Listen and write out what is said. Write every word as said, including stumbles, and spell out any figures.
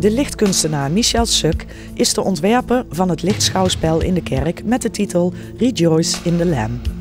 De lichtkunstenaar Michel Suk is de ontwerper van het lichtschouwspel in de kerk met de titel Rejoice in the Lamb.